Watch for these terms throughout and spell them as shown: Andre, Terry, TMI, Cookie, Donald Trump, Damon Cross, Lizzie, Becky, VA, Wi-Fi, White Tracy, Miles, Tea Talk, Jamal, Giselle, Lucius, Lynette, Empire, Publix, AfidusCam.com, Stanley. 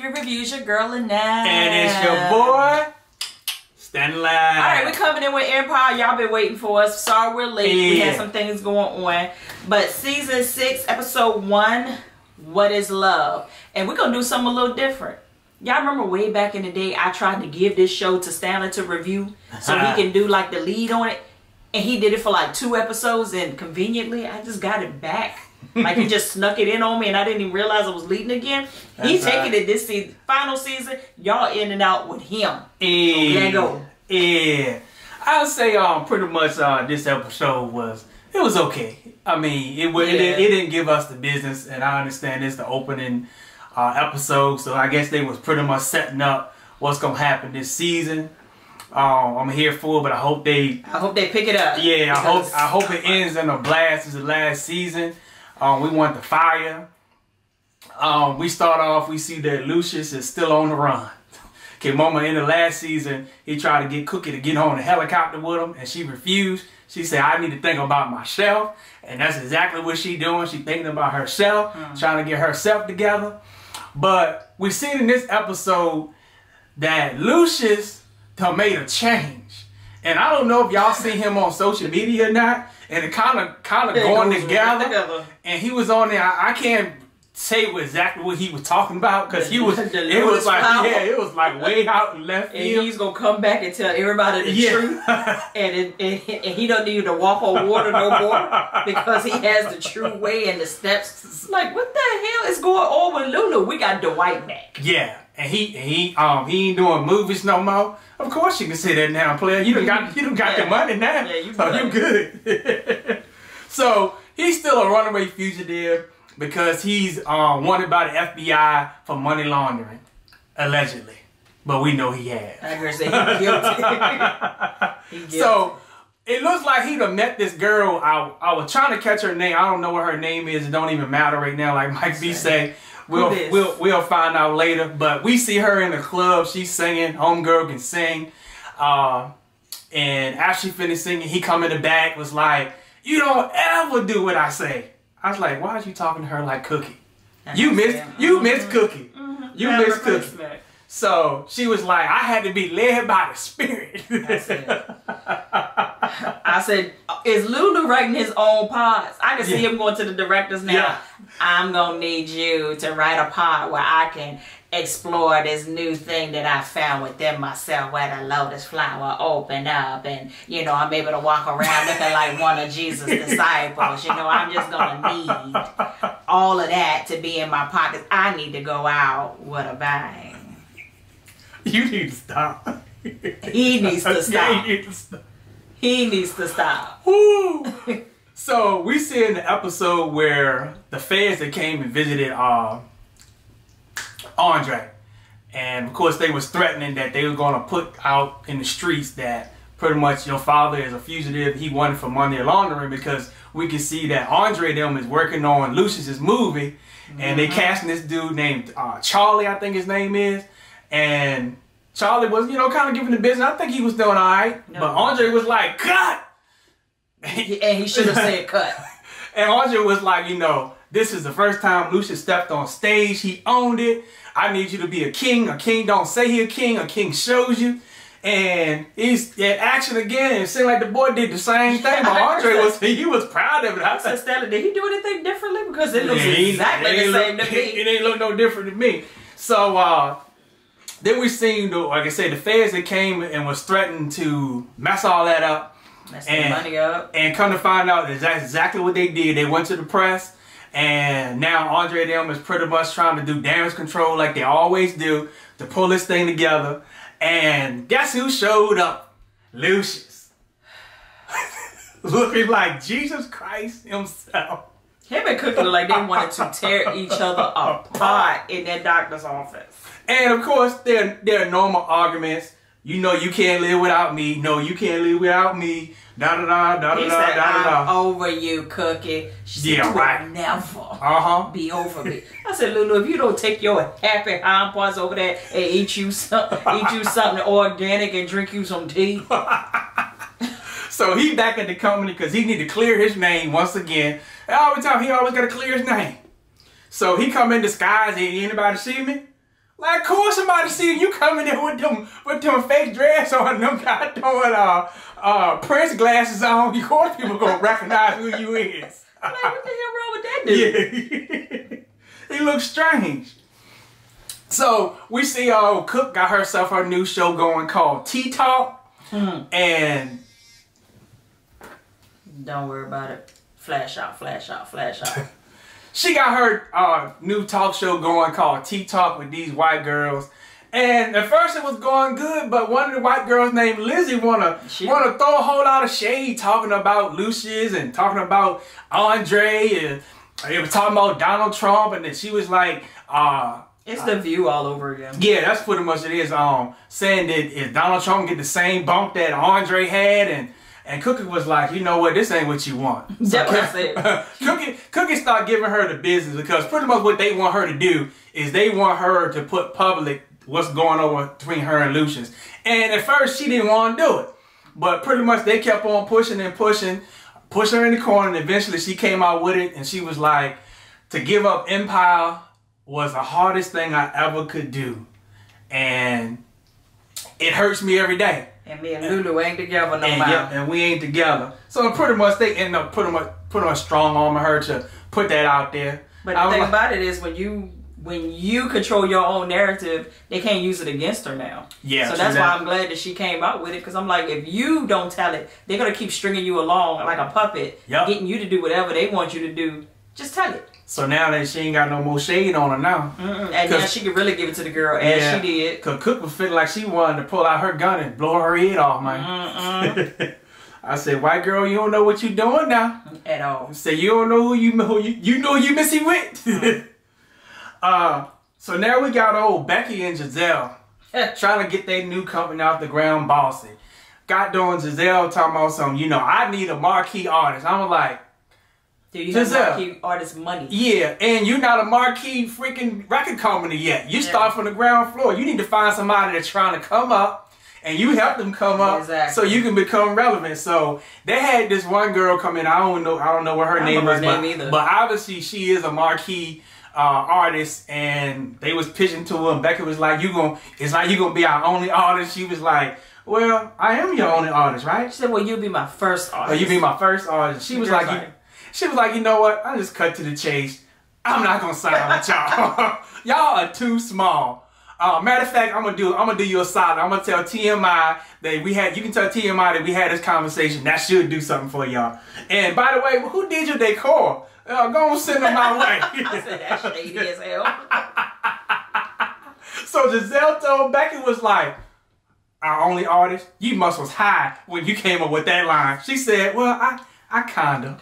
TV Reviews, your girl Lynette. And it's your boy, Stanley. Alright, we're coming in with Empire. Y'all been waiting for us. Sorry we're late. Yeah. We had some things going on. But season 6, episode 1, What is Love? And we're going to do something a little different. Y'all remember way back in the day, I tried to give this show to Stanley to review so he can do like the lead on it. And he did it for like 2 episodes, and conveniently, I just got it back. Like, he just snuck it in on me, and I didn't even realize I was leading again. He's taking it this season. Final season, y'all in and out with him. Yeah. So yeah. I would say pretty much this episode was, it was okay. I mean, it didn't give us the business, and I understand it's the opening episode, so I guess they was pretty much setting up what's going to happen this season. I'm here for it, but I hope they pick it up. Yeah, I hope it ends in a blast. It's the last season. We want the fire. We start off, we see that Lucius is still on the run. Okay, Mama, in the last season, he tried to get Cookie to get on the helicopter with him, and she refused. She said, I need to think about myself, and that's exactly what she doing. She thinking about herself, trying to get herself together. But we seen in this episode that Lucius done made a change, and I don't know if y'all see him on social media or not, and it kind of going together, and he was on there. I can't say exactly what he was talking about, because he was it was like way out in left field, and he's gonna come back and tell everybody the truth, and he don't need to walk on water no more, because he has the true way and the steps. It's like, what the hell is going on with Lulu? We got Dwight back, and he ain't doing movies no more. Of course you can say that now, player. You done got your money now. Yeah, you good. So he's still a runaway fugitive because he's wanted by the FBI for money laundering, allegedly. But we know he has. I heard say he's guilty. So it looks like he done met this girl. I was trying to catch her name. I don't know what her name is. It don't even matter right now. Like Mike B say. We'll find out later, but we see her in the club. She's singing. Homegirl can sing, and after she finished singing, he come in the back, was like, "You don't ever do what I say." I was like, "Why are you talking to her like Cookie? You miss Cookie. You miss Cookie." So she was like, "I had to be led by the Spirit." I said, is Lulu writing his own pods? I can see him going to the directors now. Yeah. I'm going to need you to write a pod where I can explore this new thing that I found within myself, where the lotus flower opened up, and, you know, I'm able to walk around looking like one of Jesus' disciples. You know, I'm just going to need all of that to be in my pockets. I need to go out with a bang. You need to stop. He needs to stop. Yeah, he needs to stop. He needs to stop. Woo. So we see in the episode where the feds that came and visited Andre, and of course they was threatening that they were going to put out in the streets that pretty much your father is a fugitive. He wanted for money laundering, because we can see that Andre them is working on Lucius's movie, and they casting this dude named Charlie, I think his name is. And Charlie was, you know, kind of giving the business. I think he was doing all right. No, but Andre was like, cut! And he should have said cut. And Andre was like, you know, this is the first time Lucius stepped on stage. He owned it. I need you to be a king. A king don't say he a king. A king shows you. And he's in action again. It seemed like the boy did the same thing. But Andre was proud of it. I said, Stanley, did he do anything differently? Because it looks exactly the same to me. It ain't look no different to me. So, then we seen, like I said, the feds that came and was threatening to mess all that up. Mess the money up. And come to find out that's exactly what they did. They went to the press, and now Andre and them is pretty much trying to do damage control like they always do to pull this thing together. And guess who showed up? Lucius. Looking like Jesus Christ himself. Him and Cookie look like they wanted to tear each other apart in that doctor's office. And of course, there are normal arguments. You know, you can't live without me. No, you can't live without me. Da da da da da da da da. I'm over you, Cookie. She said, right. Never be over me. I said, Lulu, if you don't take your happy hind parts over there and eat you something organic and drink you some tea. So he back at the company because he need to clear his name once again. Every time he always got to clear his name. So he come in disguise. Anybody see me? Like, cool, somebody see you coming in with them fake dress on, them guys throwing Prince glasses on. Of course, people gonna recognize who you is. Like, what the hell wrong with that dude? Yeah, he looks strange. So we see Cook got herself her new show going called Tea Talk, and don't worry about it. Flash out, flash out, flash out. She got her new talk show going called Tea Talk with these white girls. And at first it was going good, but one of the white girls named Lizzie wanna throw a whole lot of shade talking about Lucius and talking about Andre, and it was talking about Donald Trump, and then she was like, it's The View all over again. Yeah, that's pretty much it is. Saying that if Donald Trump get the same bump that Andre had, and Cookie was like, you know what, this ain't what you want. So that was it. Cookie started giving her the business, because pretty much what they want her to do is they want her to put public what's going on between her and Lucius. And at first she didn't want to do it, but pretty much they kept on pushing and pushing, pushing her in the corner, and eventually she came out with it, and she was like, to give up Empire was the hardest thing I ever could do. And it hurts me every day. And me and Lulu ain't together no more. Yep, and we ain't together. So pretty much they end up putting a strong arm on her to put that out there. But the thing about it is, when you control your own narrative, they can't use it against her now. Yeah. So that's why I'm glad that she came out with it, because I'm like, if you don't tell it, they're gonna keep stringing you along like a puppet, getting you to do whatever they want you to do. Just tell it. So now that she ain't got no more shade on her now. And now she can really give it to the girl as she did. Because Cook was feeling like she wanted to pull out her gun and blow her head off, man. I said, white girl, you don't know what you doing now. At all. I said, you don't know who you missing with. So now we got old Becky and Giselle trying to get their new company off the ground bossy. Got doing Giselle talking about something, you know, I need a marquee artist. I'm like, dude, you have marquee artist money. Yeah, and you're not a marquee freaking record company yet. You start from the ground floor. You need to find somebody that's trying to come up, and you help them come up so you can become relevant. So they had this one girl come in. I don't know what her name is, but obviously she is a marquee artist, and they was pitching to her, and Becca was like, "It's like you gonna be our only artist." She was like, "Well, I am your only artist, right?" She said, "Well, you'll be my first artist." Oh, you be my first artist. She was like, she was like, you know what? I just cut to the chase. I'm not gonna sign with y'all. Y'all are too small. Matter of fact, I'm gonna do you a solid. I'm gonna tell TMI that you can tell TMI that we had this conversation. That should do something for y'all. And by the way, who did your decor? Go on, send them my way. I said that's shady as hell. So Giselle told Becky was like, our only artist. You must was high when you came up with that line. She said, well, I kinda.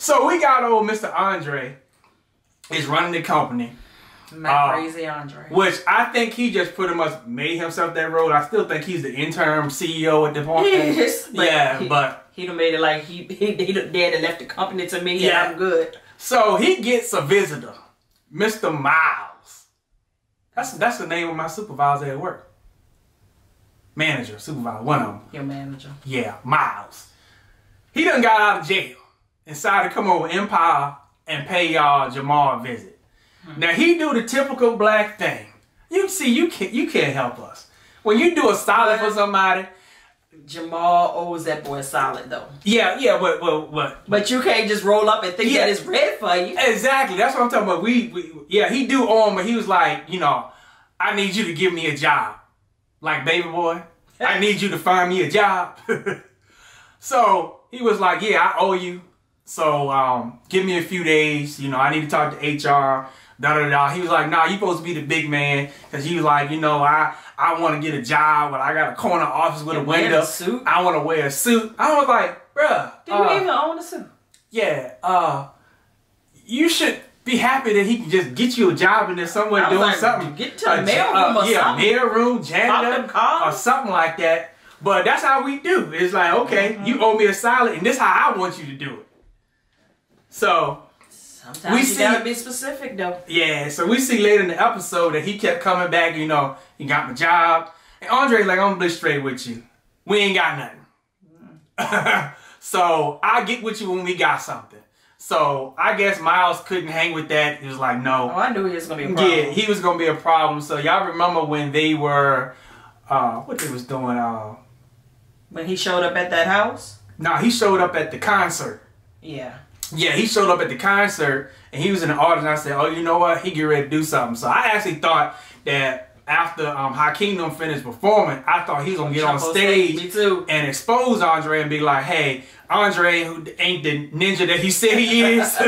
So we got old Mr. Andre is running the company. My crazy Andre. Which I think he just pretty much made himself that role. I still think he's the interim CEO at the point. Yes, but he done made it like he done dead and left the company to me and I'm good. So he gets a visitor, Mr. Miles. That's the name of my supervisor at work. Manager, supervisor, one of them. Your manager. Yeah, Miles. He done got out of jail and decided to come over Empire and pay Jamal a visit. Now, he do the typical black thing. You see, you can't help us. When you do a solid for somebody... Jamal owes that boy a solid, though. Yeah, but you can't just roll up and think that it's red for you. Exactly, that's what I'm talking about. He do owe him, but he was like, you know, I need you to give me a job. Like, baby boy, I need you to find me a job. So he was like, yeah, I owe you. So give me a few days. You know, I need to talk to HR. He was like, nah, you supposed to be the big man. Because he was like, you know, I want to get a job. But I got a corner office with a window. I want to wear a suit. I was like, bruh. Do you even own a suit? Yeah. You should... be happy that he can just get you a job in there somewhere doing something. Get to a mailroom or something. Yeah, mailroom, janitor, or something like that. But that's how we do. It's like, okay, you owe me a solid, and this is how I want you to do it. So sometimes you gotta be specific, though. Yeah. So we see later in the episode that he kept coming back. You know, he got my job, and Andre's like, I'm gonna be straight with you. We ain't got nothing. So I get with you when we got something. So I guess Miles couldn't hang with that. He was like, no. Oh, I knew he was going to be a problem. Yeah, he was going to be a problem. So y'all remember when they were, what they was doing? When he showed up at that house? No, he showed up at the concert. Yeah. Yeah, he showed up at the concert and he was in the audience. I said, oh, you know what? He get ready to do something. So I actually thought that after High Kingdom finished performing, I thought he was going to get on stage and expose Andre and be like, hey, Andre who ain't the ninja that he said he is. That's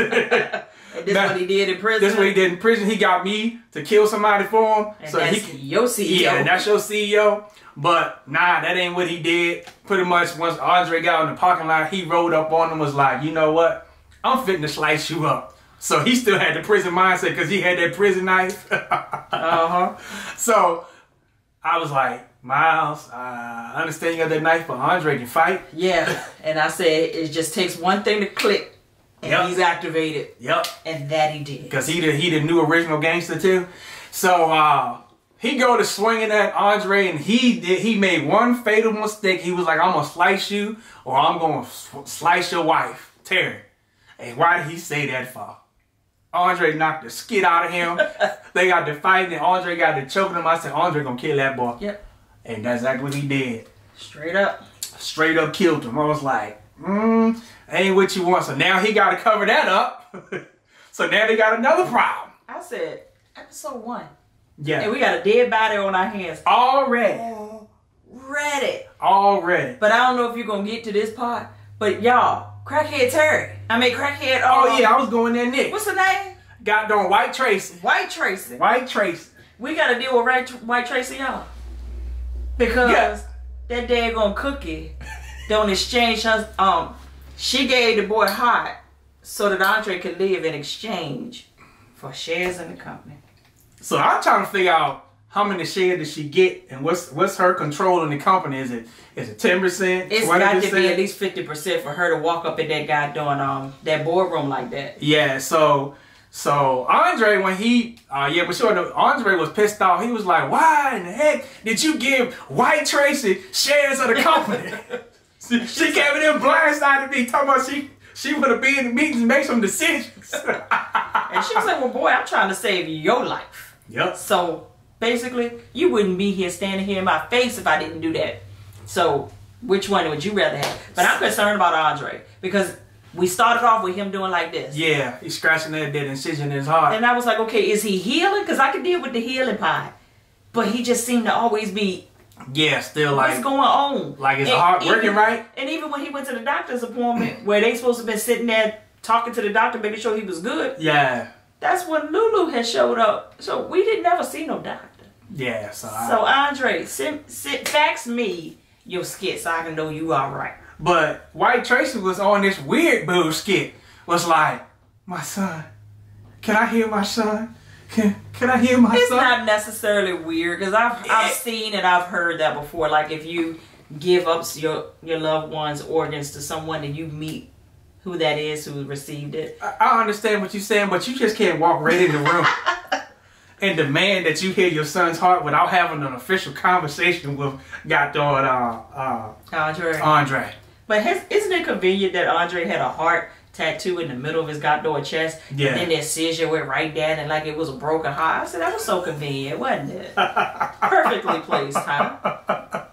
what he did in prison. That's what he did in prison. He got me to kill somebody for him. And so that's your CEO. Yeah, and that's your CEO. But nah, that ain't what he did. Pretty much once Andre got in the parking lot, he rode up on him, was like, you know what? I'm fitting to slice you up. So he still had the prison mindset because he had that prison knife. So I was like, Miles, I understand you got that knife, but Andre can fight. Yeah. And I said, it just takes one thing to click. And he's activated. Yep. And that he did. Because he the new original gangster too. So he go to swinging at Andre and he made one fatal mistake. He was like, I'm going to slice you or I'm going to slice your wife, Terry. And why did he say that for? Andre knocked the skit out of him. They got to fight and Andre got to choking him. I said, Andre gonna kill that boy. Yep. And that's exactly what he did. Straight up. Straight up killed him. I was like, ain't what you want. So now he got to cover that up. So now they got another problem. I said, episode 1. Yeah. And we got a dead body on our hands. Already. Already. Already. But I don't know if you're gonna get to this part. But y'all, Crackhead Terry. I mean, Crackhead. Oh, yeah, I was going there next. What's her name? Goddamn White Tracy. White Tracy. White Tracy. We got to deal with White Tracy, y'all. Because that daggone Cookie don't exchange her. She gave the boy hot so that Andre could live in exchange for shares in the company. So I'm trying to figure out how many shares does she get and what's her control in the company? Is it 10%? It's got to be at least 50% for her to walk up at that guy doing that boardroom like that. Yeah, so Andre when he Andre was pissed off. He was like, why in the heck did you give White Tracy shares of the company? she came in blindsided me talking about she would have been in the meetings and make some decisions. And she was like, well boy, I'm trying to save your life. Yep. So basically, you wouldn't be here standing here in my face if I didn't do that. So, which one would you rather have? But I'm concerned about Andre because we started off with him doing like this. Yeah, he's scratching that incision in his heart. And I was like, okay, is he healing? Because I could deal with the healing part. But he just seemed to always be... Yeah, still like... What's going on? Like his heart working right? And even when he went to the doctor's appointment where they supposed to have been sitting there talking to the doctor, making sure he was good. Yeah. That's when Lulu had showed up. So we didn't ever see no doctor. Yeah. So Andre, fax me your skit so I can know you all right. But White Tracy was on this weird boo skit. Was like, my son. Can I hear my son? Can I hear my son? It's not necessarily weird because I've seen and I've heard that before. Like if you give up your loved one's organs to someone that you meet. Who that is who received it. I understand what you're saying, but you just can't walk right in the room and demand that you hear your son's heart without having an official conversation with goddamn Andre. But isn't it convenient that Andre had a heart tattoo in the middle of his goddamn chest? Yeah. And then the incision went right down and like it was a broken heart. I said, that was so convenient, wasn't it? Perfectly placed, huh?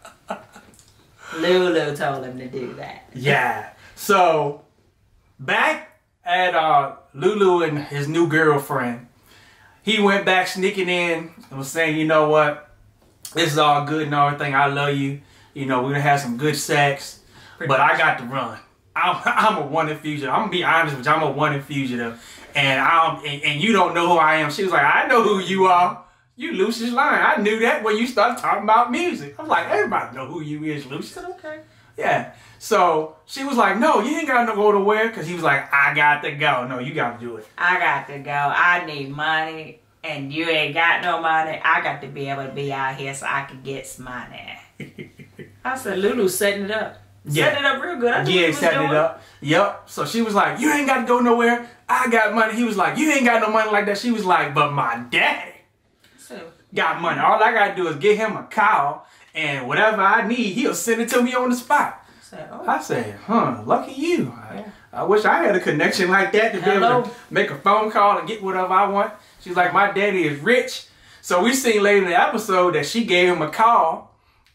Lulu told him to do that. Yeah. So... Back at Lulu and his new girlfriend, he went back sneaking in and was saying, you know what, this is all good and everything. I love you. You know, we're going to have some good sex, but I got to run. I'm a wanted fugitive. I'm going to be honest with you. I'm a wanted fugitive, and you don't know who I am. She was like, I know who you are. You Lucius lying. I knew that when you started talking about music. I was like, everybody know who you is, Lucius. Okay. Yeah. So she was like, no, you ain't got to go to where? Because he was like, I got to go. No, you got to do it. I got to go. I need money and you ain't got no money. I got to be able to be out here so I can get some money. I said, Lulu's setting it up. Yeah. Setting it up real good. I knew what he was setting it up. Yep. So she was like, you ain't got to go nowhere. I got money. He was like, you ain't got no money like that. She was like, but my daddy got money. All I got to do is get him a cow. And whatever I need, he'll send it to me on the spot. I said, huh, lucky you. Yeah. I wish I had a connection like that to be able to make a phone call and get whatever I want. She's like, my daddy is rich. So we seen later in the episode that she gave him a call.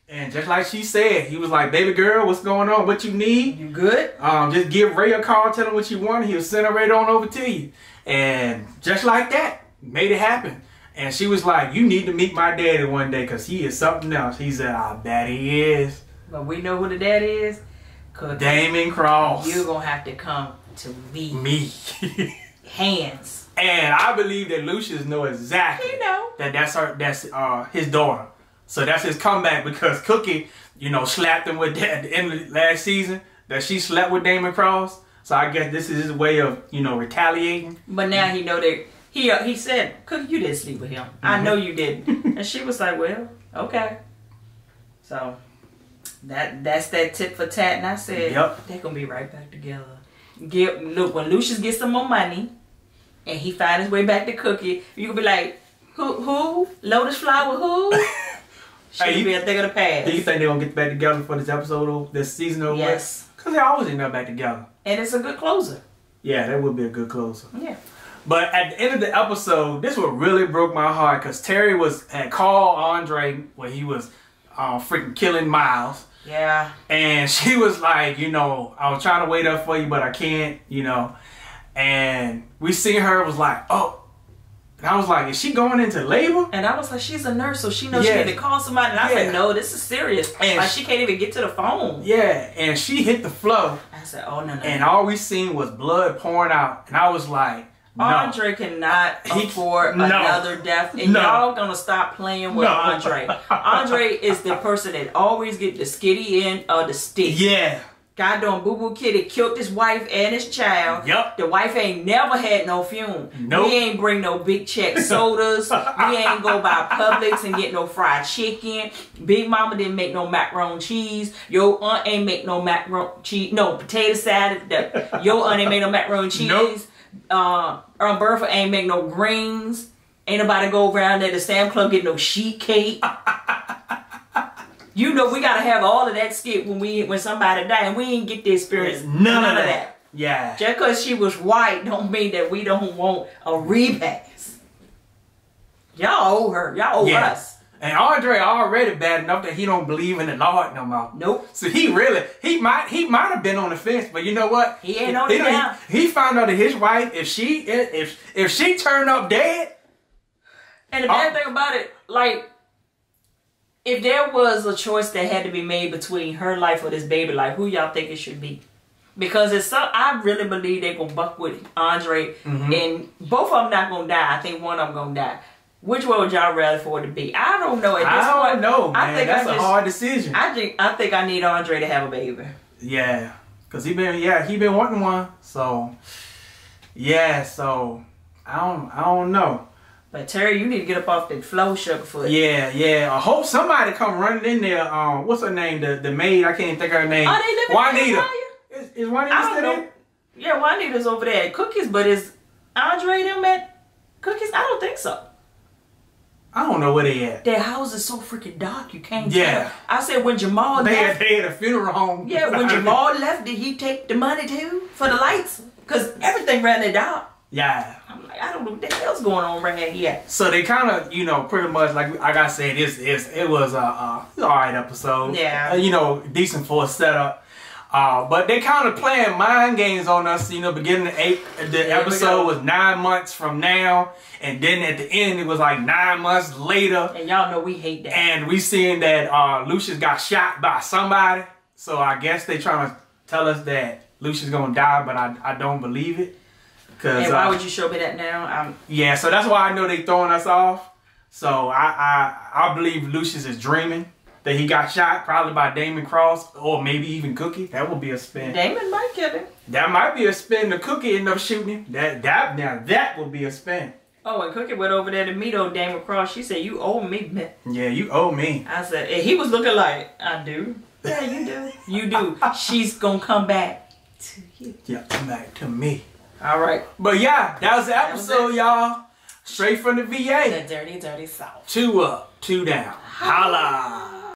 And just like she said, he was like, baby girl, what's going on? What you need? You good? Just give Ray a call, tell him what you want. He'll send her right on over to you. And just like that, made it happen. And she was like, you need to meet my daddy one day because he is something else. He said, I bet he is. But we know who the dad is. Damon Cross. You're going to have to come to me. Hands. And I believe that Lucius knows exactly that that's his daughter. So that's his comeback because Cookie, you know, slapped him with that at the end of last season, that she slept with Damon Cross. So I guess this is his way of, you know, retaliating. But now he know that he said, Cookie, you didn't sleep with him. I know you didn't. And she was like, well, okay. So that's that tit for tat. And I said, they're going to be right back together. Look, when Lucius gets some more money and he finds his way back to Cookie, you could be like, who? Lotus flower who? Hey, be a thing of the past. Do you think they're going to get back together for this episode, or this season or what? Yes. Because they always end up back together. And it's a good closer. Yeah, that would be a good closer. Yeah. But at the end of the episode, this one really broke my heart because Terry had called Andre when he was freaking killing Miles. Yeah. And she was like, you know, I was trying to wait up for you, but I can't, you know. And we seen her was like, oh. And I was like, is she going into labor? And I was like, she's a nurse, so she knows she need to call somebody. And I said, no, this is serious. And like, she can't even get to the phone. Yeah, and she hit the floor. I said, oh, no, no. And all we seen was blood pouring out. And I was like, no. Andre cannot afford another death. And y'all gonna stop playing with Andre. Andre is the person that always get the skitty end of the stick. Yeah. Goddamn boo-boo kid that killed his wife and his child. Yep. The wife ain't never had no funeral. Nope. We ain't bring no big check sodas. We ain't go by Publix and get no fried chicken. Big mama didn't make no macaroni cheese. Your aunt ain't make no macaroni cheese. No, potato salad. Your aunt ain't make no macaroni cheese. Nope. Aunt Bertha ain't make no greens. Ain't nobody go around there to Sam Club get no sheet cake. You know we gotta have all of that skit when somebody died, and we ain't get the experience none of that. Yeah. Just cause she was white don't mean that we don't want a repass. Y'all owe her. Y'all owe us. And Andre already bad enough that he don't believe in the Lord no more. Nope. So he really he might have been on the fence, but you know what? He ain't on the fence. He found out that his wife, if she turned up dead. And the bad thing about it, like, if there was a choice that had to be made between her life or this baby life, who y'all think it should be? Because it's so, I really believe they're going to buck with Andre. And both of them not going to die. I think one of them going to die. Which one would y'all rather for it to be? I don't know. At this point, I don't know, man. That's a hard decision. I think I need Andre to have a baby. Yeah. Because he been wanting one. So, yeah. So, I don't know. But Terry, you need to get up off that flow, Sugarfoot. Yeah, yeah. I hope somebody come running in there. What's her name? The maid. I can't think of her name. Oh, they living in Empire? Is Juanita still there? Yeah, Juanita's over there at Cookies, but is Andre them at Cookies? I don't think so. I don't know where they at. Their house is so freaking dark, you can't tell. I said when Jamal left. They had a funeral home. Yeah, when Jamal left, did he take the money too for the lights? Because everything ran it dark. Yeah. I'm like, I don't know what the hell's going on right here. So they kind of, you know, pretty much, like I said, it was an alright episode. Yeah. You know, decent for a setup. But they kind of playing mind games on us, you know, beginning the episode was 9 months from now. And then at the end, it was like 9 months later. And y'all know we hate that. And we seeing that Lucius got shot by somebody. So I guess they trying to tell us that Lucius going to die, but I don't believe it. And why would you show me that now? Yeah, so that's why I know they throwing us off. So I believe Lucius is dreaming that he got shot, probably by Damon Cross or maybe even Cookie. That would be a spin. Damon might kill him. That might be a spin. The Cookie end up shooting him. Now that would be a spin. Oh, and Cookie went over there to meet old Damon Cross. She said, "You owe me, man." Yeah, you owe me. I said, and he was looking like, "I do." Yeah, you do. You do. She's gonna come back to you. Yeah, come back to me. All right. But yeah, that was the episode, y'all. Straight from the VA. The Dirty South. 2 up, 2 down. Holla.